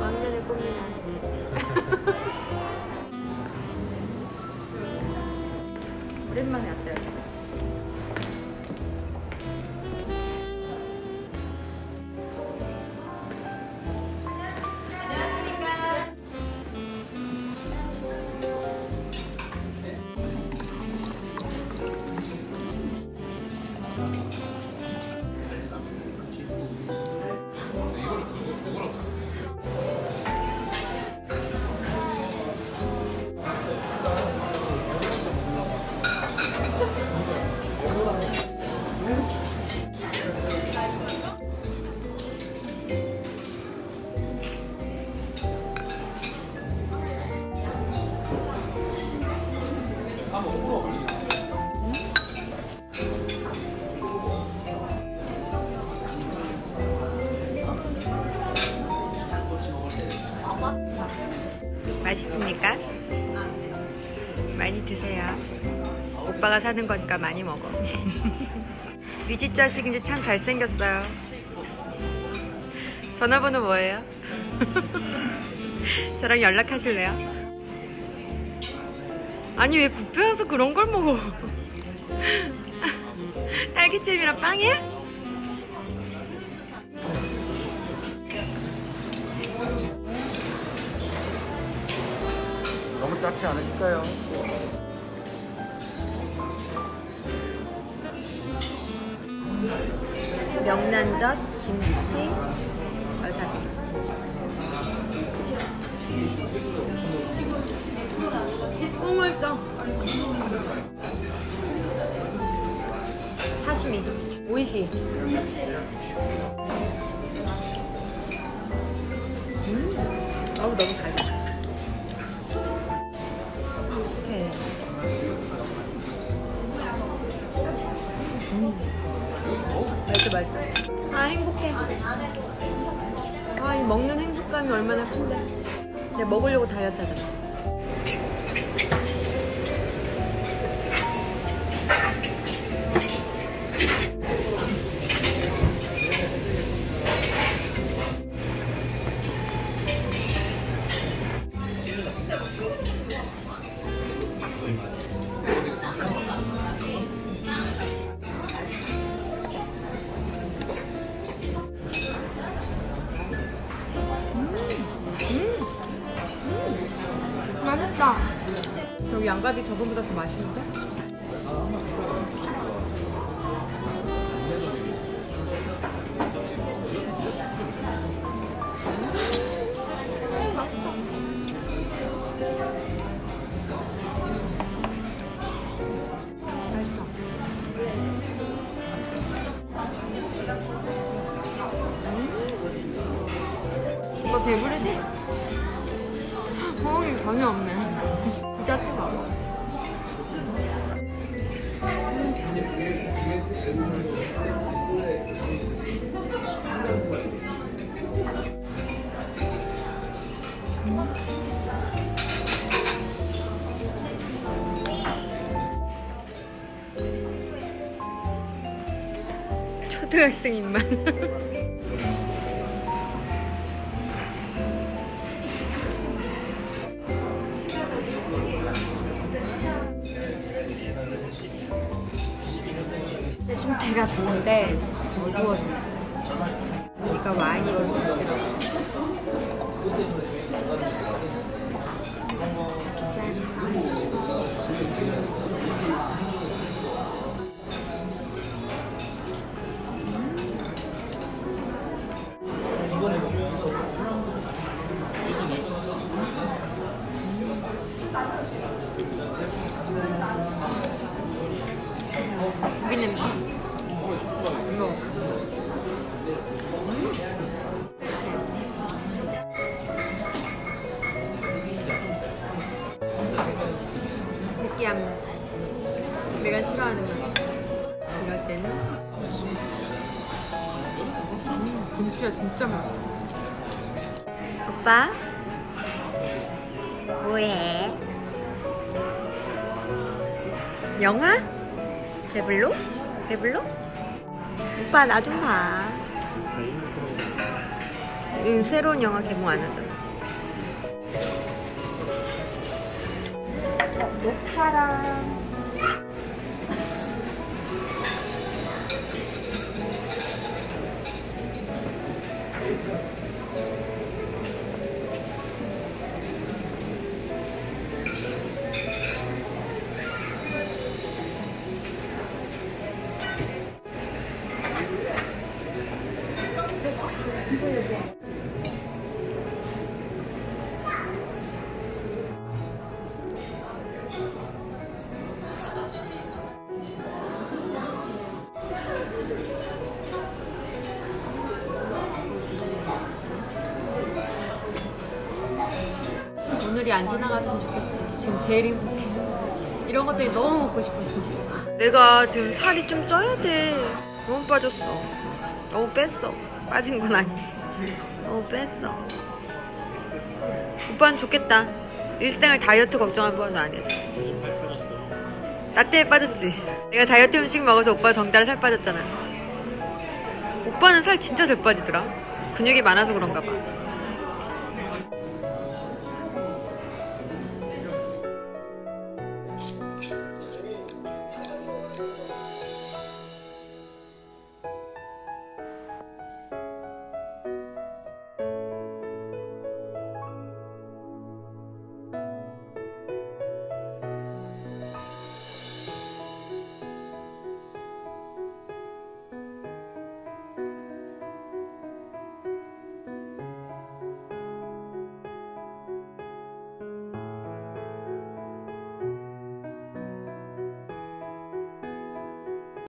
완전히 꿈이네. 오랜만에 왔다. 맛있습니까? 많이 드세요. 오빠가 사는 거니까 많이 먹어. 네 집 자식인지 참 잘생겼어요. 전화번호 뭐예요? 저랑 연락하실래요? 아니 왜 뷔페 와서 그런 걸 먹어? 딸기잼이랑 빵이야? 너무 작지 않으실까요? 명란젓, 김치, 와사비. 너무 맛있어. 사시미, 오이시. 아우 너무 잘. 오케이. 맛있어 맛있어. 아 행복해. 아 이 먹는 행복감이 얼마나 큰데. 내가 먹으려고 다이어트 하잖아. 맛있다. 여기 양가지 저번보다 더 맛있는데? 맛있다. 이거 배부르지? 소금이 전혀 없네. 진짜 뜨거워. 초등학생 입맛. 좀 배가 부은데 덜 부어져요. 그러니까 와인이 더 잘 들어가요. 고기 냄새. 느끼한 맛. 내가 싫어하는 맛. 이럴 때는 김치. 김치가 진짜 맛있어. 오빠. 영화? 배불러? 배불러? 오빠 나 좀 봐. 응, 새로운 영화 개봉 안 하잖아. 녹차랑 오늘이 안 지나갔으면 좋겠어. 지금 제일 행복해. 이런 것들이 너무 먹고 싶었어. 내가 지금 살이 좀 쪄야 돼. 너무 빠졌어. 너무 뺐어. 빠진 건 아니야. 너무 뺐어. 오빠는 좋겠다. 일생을 다이어트 걱정 한 번도 안 했어. 나 때문에 빠졌지. 내가 다이어트 음식 먹어서 오빠 덩달아 살 빠졌잖아. 오빠는 살 진짜 잘 빠지더라. 근육이 많아서 그런가 봐.